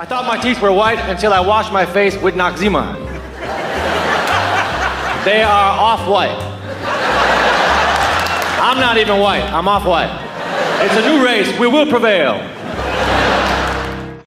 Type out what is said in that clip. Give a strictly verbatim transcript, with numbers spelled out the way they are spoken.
I thought my teeth were white until I washed my face with Noxzema. They are off-white. I'm not even white, I'm off-white. It's a new race, we will prevail.